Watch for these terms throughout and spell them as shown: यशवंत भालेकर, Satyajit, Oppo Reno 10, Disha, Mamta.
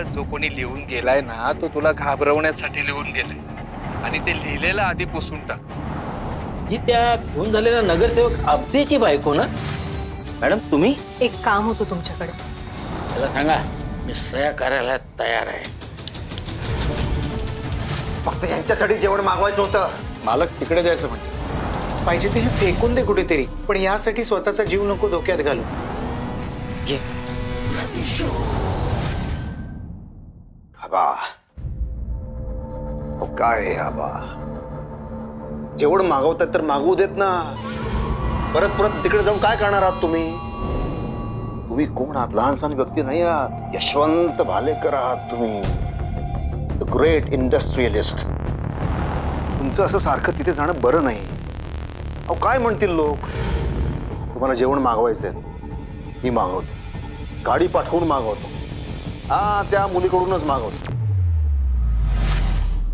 इथं जो कोणी लिहून गेलाय ना तो तुला घाबरवण्यासाठी लिहून गेलाय आणि ते लिहिलेलं आधी पुसून टाक। ही त्या खून झालेला नगरसेवक आपदेची बायको ना? मॅडम तुम्ही एक काम होतं तुमच्याकडे। मला सांगा मी सह्या करायला तयार आहे। फक्त यांच्यासाठी जेवण मागवायचं होतं। मालक तिकडे जायचं म्हणजे पाहिजे ते फेकून दे कुठेतरी पण यासाठी स्वतःचा जीव नको धोक्यात घालू। घे आबा ओ काय आबा जेवण मागवतात तर मागवू देत ना। परत परत तिकडे जाऊन काय करणार आहात तुम्ही? तुम्ही कोण आहात? लहानसान व्यक्ती नाही आहात। यशवंत भालेकर आहात तुम्ही, द ग्रेट इंडस्ट्रियलिस्ट। तुमचं असं सारखं तिथे जाणं बरं नाही। अहो काय म्हणतील लोक? तुम्हाला जेवण मागवायचंय मी मागवतो, गाडी पाठवून मागवतो, हा त्या मुलीकडूनच मागवतो।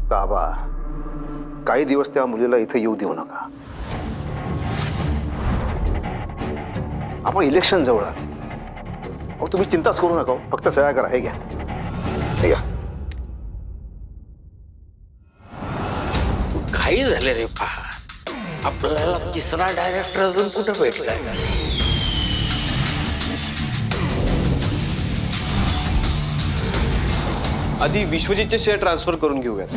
बाबा काही दिवस त्या मुलीला इथे येऊ देऊ नका। आपण इलेक्शन जवळ आहोत। अहो तुम्ही चिंताच करू नका, फक्त सह्या करा। हे घ्या हे घ्या। काही झाले रे पहा, आपल्याला तिसरा डायरेक्टर अजून कुठे भेटलाय? आधी विश्वजीतचे शेअर ट्रान्सफर करून घेऊयात।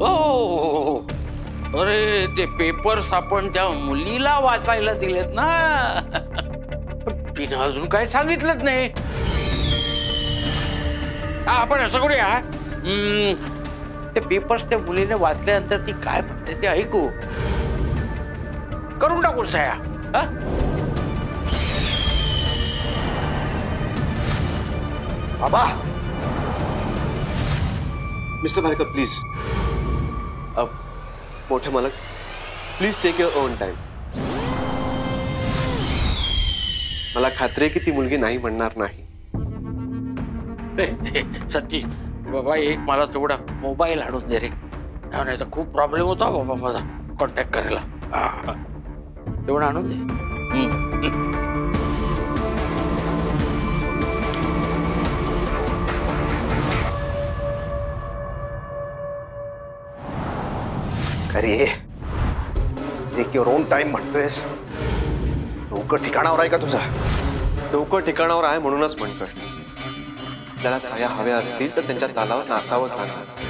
हो अरे ते पेपर्स आपण त्या मुलीला वाचायला दिलेत ना, पण तिने अजून काय सांगितलंच नाही। आपण असं करूया पेपर्स त्या मुलीने वाचल्यानंतर ती काय म्हणते ते ऐकू, करून टाकू सह्या। बाबा मिस्टर भालेकर प्लीज, मोठे मालक please take your own time. मला खात्री आहे की ती मुलगी नाही म्हणणार नाही। सतीश बाबा एक मला तेवढा मोबाईल आणून दे रे, नाही तर खूप प्रॉब्लेम होता बाबा माझा कॉन्टॅक्ट करायला। तेवढा आणून दे। अरे टेक युअर ओन टाइम म्हणतोयस? डोकं ठिकाणावर आहे का तुझा? डोकं ठिकाणावर आहे म्हणूनच म्हणतोय। त्याला सह्या हव्या असतील तर त्यांच्या तालावर नाचावंच लागणार।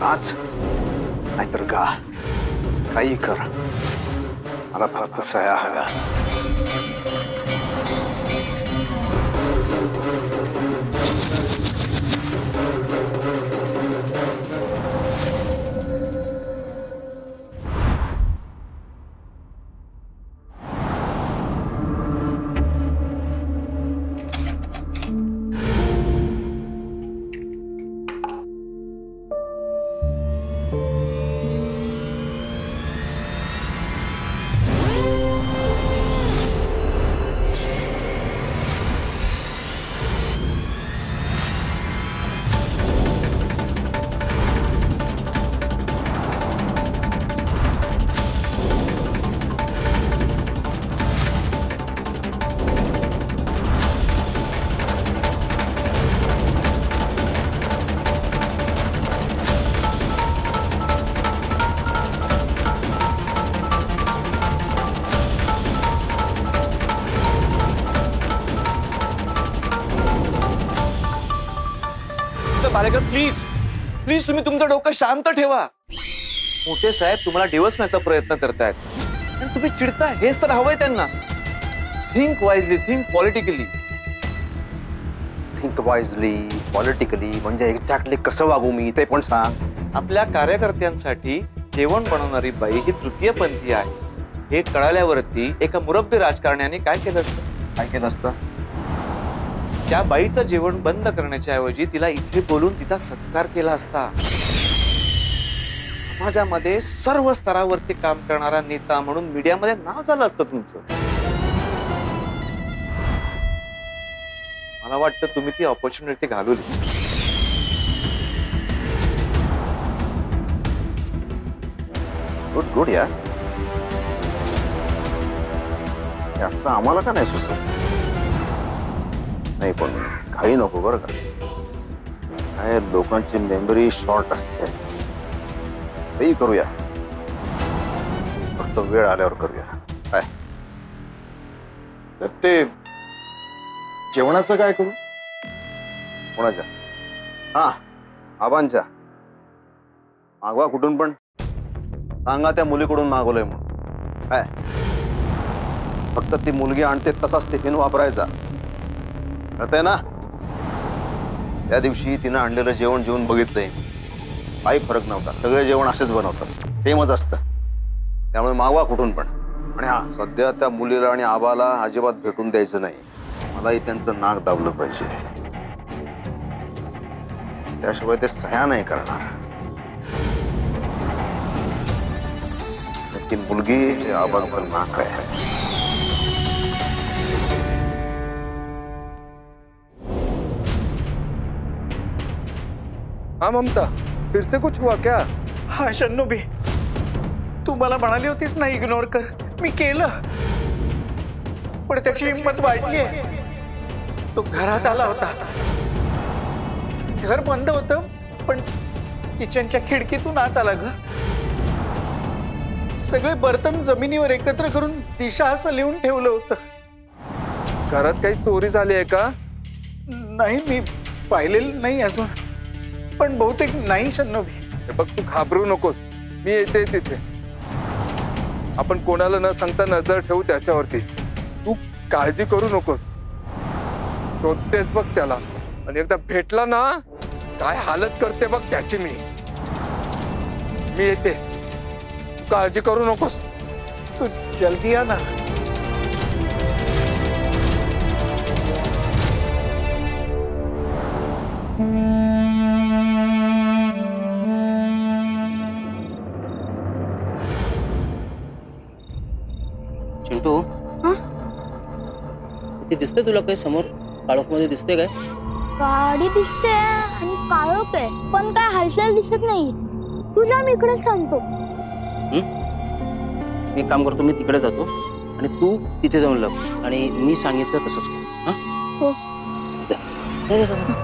नाच नाहीतर गा, काही कर, मला फक्त सह्या हव्या। प्लीज प्लीज तुम्ही तुमचं डोकं शांत ठेवा। मोठे साहेब तुम्हाला डिवसण्याचा प्रयत्न करतायत आणि तुम्ही चिडताय, हेच तर हवंय त्यांना। Think wisely, think politically. Think wisely politically म्हणजे एक्झॅक्टली कसं वागू मी ते पण सांग। आपल्या कार्यकर्त्यांसाठी जेवण बनवणारी बाई ही तृतीयपंथी आहे हे कळाल्यावरती एका मुरब्बी राजकारण्याने काय केलं असतं? काय केलं असतं? त्या बाईचं जेवण बंद करण्याच्या ऐवजी तिला इथे बोलून तिचा सत्कार केला असता। समाजामध्ये सर्व स्तरावरती काम करणारा नेता म्हणून मीडियामध्ये नाव झालं असतं तुमचं। मला वाटतं तुम्ही ती ऑपॉर्च्युनिटी घालवली। गुड गुड यार, जास्त आम्हाला का नाही सुचत? नाही पण घाई नको बरं का, लोकांची मेमरी शॉर्ट असते. ते करूया, फक्त वेळ आल्यावर करूया. काय सर ते जेवणाचं काय करू? कोणाच्या? हा आबांच्या. मागवा कुठून पण, सांगा त्या मुलीकडून मागवलंय म्हणून. काय फक्त ती मुलगी आणते तसाच टिफिन वापरायचा, कळतंय ना? त्या दिवशी तिनं आणलेलं जेवण जेवून बघितलंय, काही फरक नव्हता. सगळे जेवण असेच बनवतात, सेमच असतं. त्यामुळे मागवा कुठून पण. आणि हा, सध्या त्या मुलीला आणि आबाला अजिबात भेटून द्यायचं नाही. मलाही त्यांचं नाक दाबलं पाहिजे, त्याशिवाय ते सह्या नाही करणार. ती मुलगी आबांवर नाक आहे. हाँ ममता, फिर से कुछ हुआ क्या? हाँ शन्नू भी, तू मला म्हणाली होतीस ना इग्नोर कर, मी केलं. पण त्याची हिम्मत वाढली आहे. तो घरात आला होता, घर बंद होतं पण किचनच्या खिडकीतून आत आला. ग सगळे बर्तन जमिनीवर एकत्र करून दिशा असं लिहून ठेवलं होतं. घरात काही चोरी झाली आहे का? नाही, मी पाहिलेलं नाही अजून, पण बहुतेक नाही. शन्नोभी बघ, तू घाबरू नकोस, मी येते तिथे. आपण कोणाला न सांगता नजर ठेवू त्याच्यावरती. तू काळजी करू नकोस. शोधतेस बघ त्याला, आणि एकदा भेटला ना काय हालत करते बघ त्याची. मी येते, तू काळजी करू नकोस. तू जल्दी या ना. दिसते तुला काय समोर काळोख मध्ये? दिसते काय? गाडी दिसते आणि काळोख आहे, पण काय हालचाल दिसत नाही. तुझ्या मी इकडे सांगतो. मी काम करतो, मी तिकडे जातो आणि तू तिथे जाऊन लाग. आणि मी सांगितलं तसंच कर. हो जा.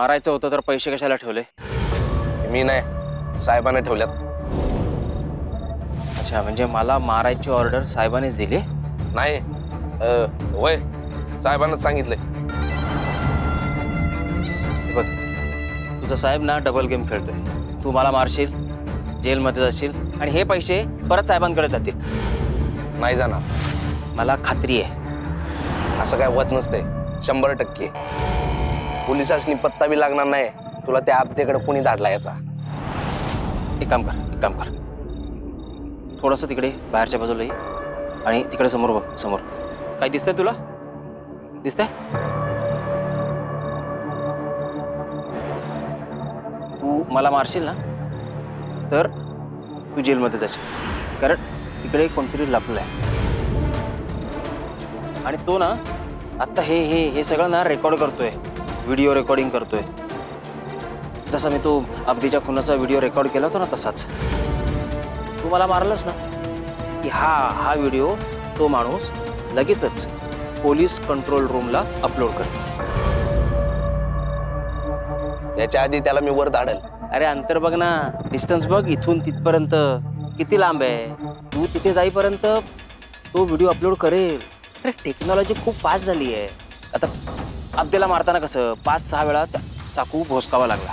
मारायचं होतं तर पैसे कशाला ठेवले? मी नाही, साहेबाने ठेवल्यात। अच्छा, म्हणजे मला मारायची ऑर्डर साहेबानेच दिली? नाही, होय, साहेबानेच सांगितले। बघ, तुझा साहेब ना डबल गेम खेळतोय। तू मला मारशील, जेल मध्ये जाशील आणि हे पैसे परत साहेबांकडे जातील। नाही जाणार, मला खात्री आहे। असं काय होत नसते, 100%। पोलिसांनी पत्ता भी लागणार नाही तुला, त्या आपतेकडे कोणी धाडला याचा। एक काम कर, थोडंसं तिकडे बाहेरच्या बाजूला ये आणि तिकडे समोर बघ। समोर काय दिसतंय तुला? दिसतंय? तू मला मारशील ना तर तू जेलमध्ये जाशील, कारण तिकडे कोणतरी लपलं आहे। आणि तो ना आता हे हे हे सगळं ना रेकॉर्ड करतोय, व्हिडिओ रेकॉर्डिंग करतोय। जसा मी तो अब्दीच्या खुनाचा व्हिडिओ रेकॉर्ड केला होता ना तसाच। तू मला मारलंस ना की हा हा व्हिडिओ तो माणूस लगेचच पोलीस कंट्रोल रूमला अपलोड करतो। त्याच्या आधी त्याला मी वर धाडल। अरे अंतर बघ ना, डिस्टन्स बघ, इथून तिथपर्यंत किती लांब आहे। तू तिथे जाईपर्यंत तो व्हिडिओ अपलोड करेल। अरे टेक्नॉलॉजी खूप फास्ट झाली आहे। आता अब्देला मारताना कसं 5-6 वेळा चाकू भोसकावा लागला।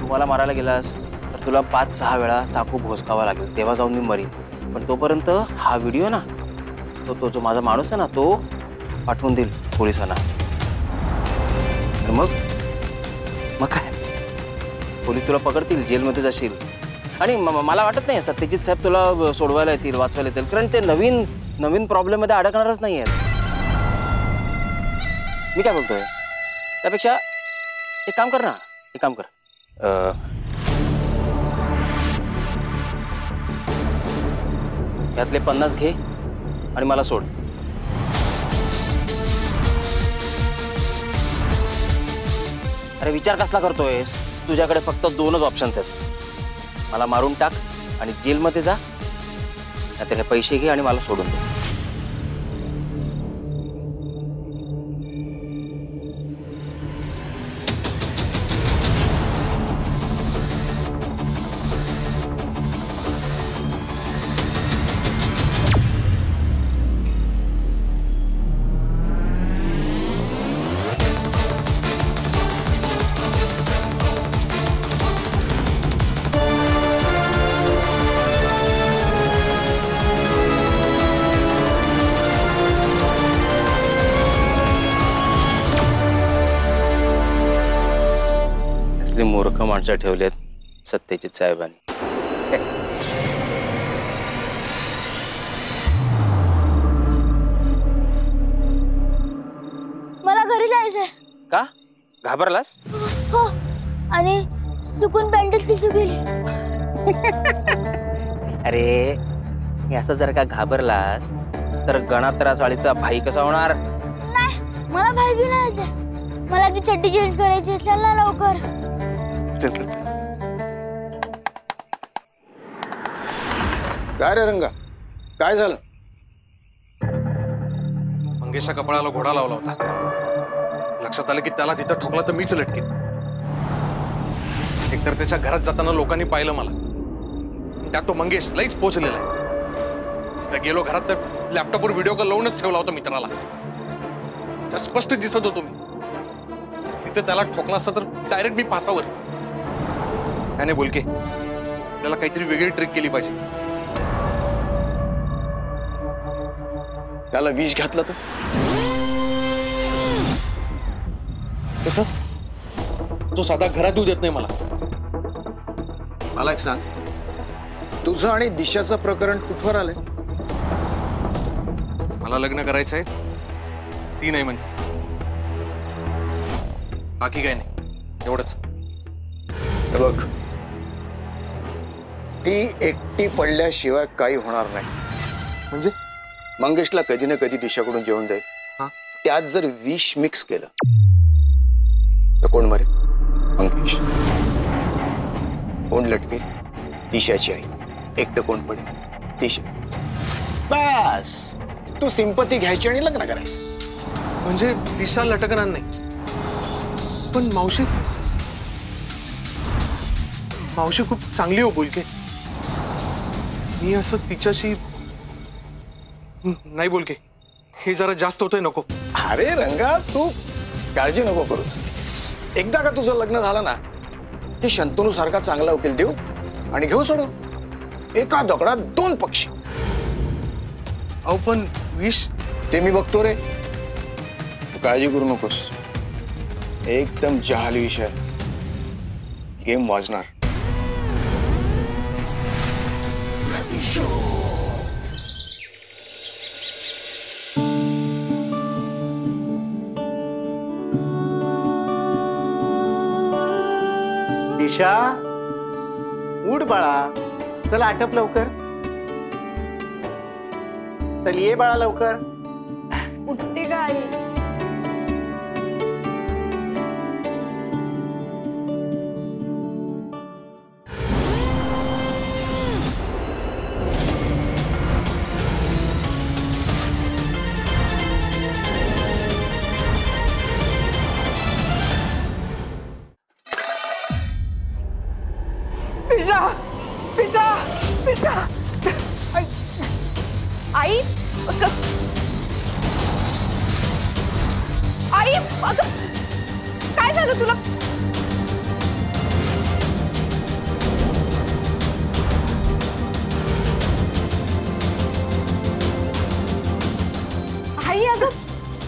तू मला मारायला गेलास तर तुला 5-6 वेळा चाकू भोसकावा लागेल, तेव्हा जाऊन मी मरीन। पण तोपर्यंत हा व्हिडिओ ना तो जो माझा माणूस आहे ना तो पाठवून देईल पोलिसांना। मग काय, पोलीस तुला पकडतील, जेलमध्ये जाशील। आणि मला वाटत नाही सत्यजित साहेब तुला सोडवायला येतील, वाचवायला येतील, कारण ते नवीन नवीन प्रॉब्लेम मध्ये अडकणारच नाही आहेत। मी काय बोलतोय त्यापेक्षा एक काम कर, यातले 50 घे आणि मला सोड। अरे विचार कसला करतोयस? तुझ्याकडे फक्त 2च ऑप्शन्स आहेत, मला मारून टाक आणि जेलमध्ये जा, नाहीतर हे पैसे घे आणि मला सोडून दे। मूर्ख माणसं ठेवलेत सत्यजित साहेबांनी। मला घरी जायचंय। का घाबरलास? हो, आणि चुकून बँडेज दिसू गेली। अरे हे असं जर का घाबरलास तर गणात्रासाळीचा भाई कसा होणार? नाही, मला भाई बी नाही येते, मला की चड्डी चेंज करायची आहे। चल ना लवकर। काय रे रंगा, काय झालं? मंगेशच्या कपाळाला घोडा लावला होता, लक्षात आलं की त्याला तिथं ठोकला तर मीच लटकेन। एकतर त्याच्या घरात जाताना लोकांनी पाहिलं मला, त्यात तो मंगेश लईच पोचलेला आहे। गेलो घरात तर लॅपटॉपवर व्हिडिओ कॉल लावूनच ठेवला होता मित्राला, त्या स्पष्ट दिसत होतो मी। तिथं त्याला ठोकला असता तर डायरेक्ट मी पासावर। त्याने बोलके आपल्याला काहीतरी वेगळी ट्रिक केली पाहिजे। त्याला विष घातलं तर कसं? तो साधा घरात येऊ देत नाही मला। मला एक सांग, तुझं आणि दिशाचं प्रकरण कुठवर आलंय? मला लग्न करायचंय ती नाही म्हणते, बाकी काही नाही एवढंच। बघ, ती एकटी पडल्याशिवाय काही होणार नाही। म्हणजे मंगेशला कधी ना कधी दिशाकडून जेवण जाईल, त्यात जर विष मिक्स केलं तर कोण मरे? मंगेश। कोण लटकेल? दिशाची आई। एकटं कोण पडेल? दिशा बस तू सिंपत्ती घ्यायची आणि लग्न करायचं म्हणजे दिशा लटकणार नाही। पण मावशी मावशी खूप चांगली हो बोलके मी असं तिच्याशी नाही बोलके हे जरा जास्त होतंय नको। अरे रंगा तू काळजी नको करूस एकदा का तुझं लग्न झालं ना की शंतनू सारखा चांगला वकील देऊ आणि घेऊ सोडू एका दगडात दोन पक्षी। अहो पण विष ते मी बघतो रे तू काळजी करू नकोस एकदम जहाल विषय गेम वाजणार। दिशा उठ बाळा चल आटप लवकर चल ये बाळा लवकर उठते काय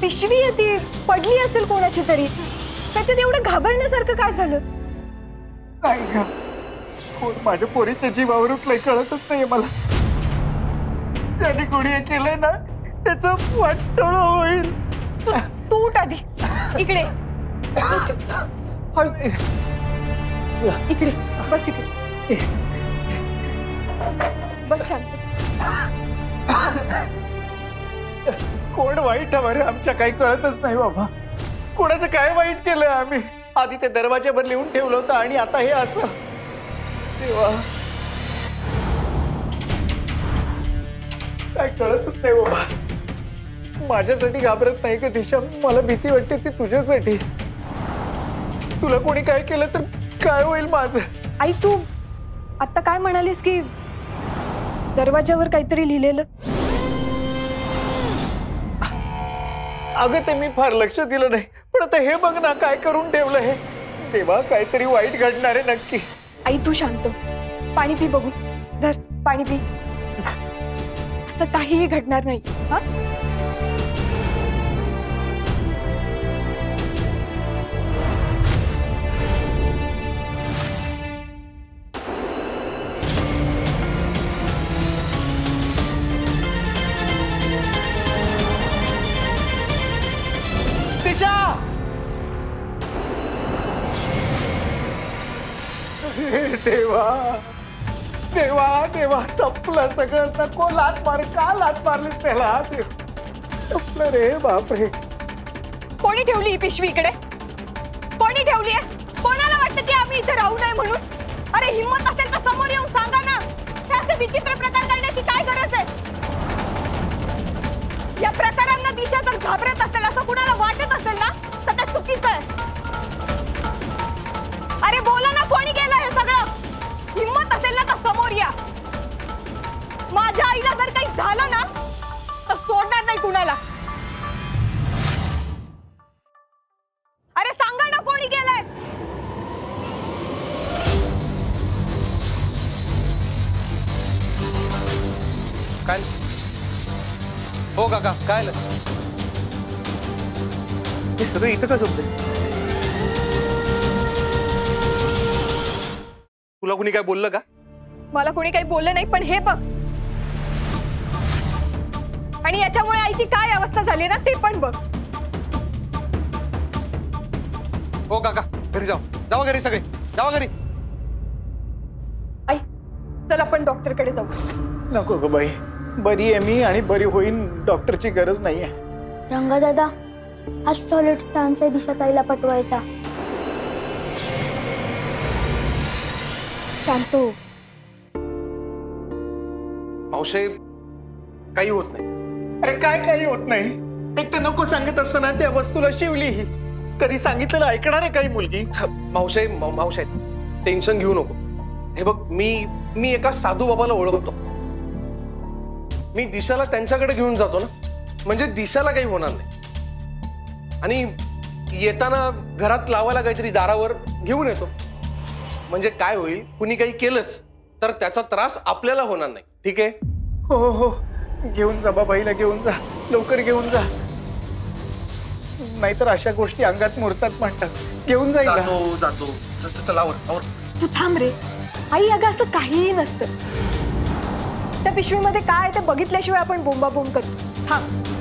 पिशवी ती पडली असेल कोणाची तरी त्याच्यात एवढं घाबरण्यासारखं काय झालं काय ग कोण माझ्या पोरीच्या जीवावर उठलंय कळतच नाही मला त्याने कोणी हे केलं ना त्याचं वाटोळ होईल। तू उठ आधी इकडे इकडे बस इकडे बस शांत कोण वाईट अरे आमच्या काही कळतच नाही बाबा कोणाचं काय वाईट केलं आम्ही आधी ते दरवाजावर लिहून ठेवलं होतं आणि आता हे असं देवा काय कळतच नाही बाबा। माझ्यासाठी घाबरत नाही का दिशा मला भीती वाटते ती तुझ्यासाठी तुला कोणी काय केलं तर काय होईल माझं। आई तू आता काय म्हणालीस की दरवाजावर काहीतरी लिहिलेलं अगं ते मी फार लक्ष दिलं नाही पण आता हे बघ ना काय करून ठेवलं हे तेव्हा काहीतरी वाईट घडणार आहे नक्की। आई तू शांत पाणी पी बघू धर पाणी पी असं काहीही घडणार नाही हा देवा देवा देवा संपलं सगळं नको लात मार का लात मारली त्याला संपलं रे बापरे। कोणी ठेवली ही पिशवी इकडे कोणी ठेवली कोणाला वाटतं की आम्ही इथे राहू नये म्हणून अरे हिम्मत असेल तर समोर येऊन सांगा ना हे असे विचित्र प्रकार करण्याची काय गरज आहे। या प्रकारांना दिशा तर घाबरत असेल असं कुणाला वाटत असेल ना तर ते चुकीचं आहे। अरे बोला ना कोणी केलं हे सगळं हिम्मत असेल ना तर समोर या माझ्या आईला जर काही झालं ना तर सोडणार नाही कुणाला। अरे सांगा ना कोणी केलंय काय हो काका काय हे सगळं इथं का झोपलंय तुला कोणी काय बोललं का मला कोणी काही बोललं नाही पण हे बघ आणि याच्यामुळे आईची काय अवस्था झाली ना ते पण बघ। हो काका घरी जाऊ जाऊ घरी सगळे जाऊ घरी। आई चल आपण डॉक्टरकडे जाऊ। नको ग बाई बरी आहे मी आणि बरी होईन डॉक्टरची गरज नाहीये। रंगा दादा आज टॉयलेट सांच्या दिशा ताईला पटवायचा शांतू मावशे काही होत नाही. अरे काय काही होत नाही, एक तर नको सांगत असताना त्या वस्तूला शिवली ही. कधी सांगितलेलं ऐकणार आहे काही मुलगी? मावशे मावशे टेन्शन घेऊ नको. हे बघ मी एका साधू बाबाला ओळखतो. मी दिशाला त्यांच्याकडे घेऊन जातो ना, म्हणजे दिशाला काही होणार नाही. आणि येताना घरात लावायला काहीतरी दारावर घेऊन येतो, म्हणजे काय होईल कुणी काही केलंच तर त्याचा त्रास आपल्याला होणार नाही. ठीक आहे? हो हो घेऊन जा बाबाईला, घेऊन जा लवकर, घेऊन जा नाहीतर अशा गोष्टी अंगात मुरतात म्हणतात. घेऊन जाईल. जातो जातो चला आवर. तू थांब रे आई, अगं असं काहीही नसतं. त्या पिशवीमध्ये काय ते बघितल्याशिवाय आपण बोंबाबोंब करतो. थांब.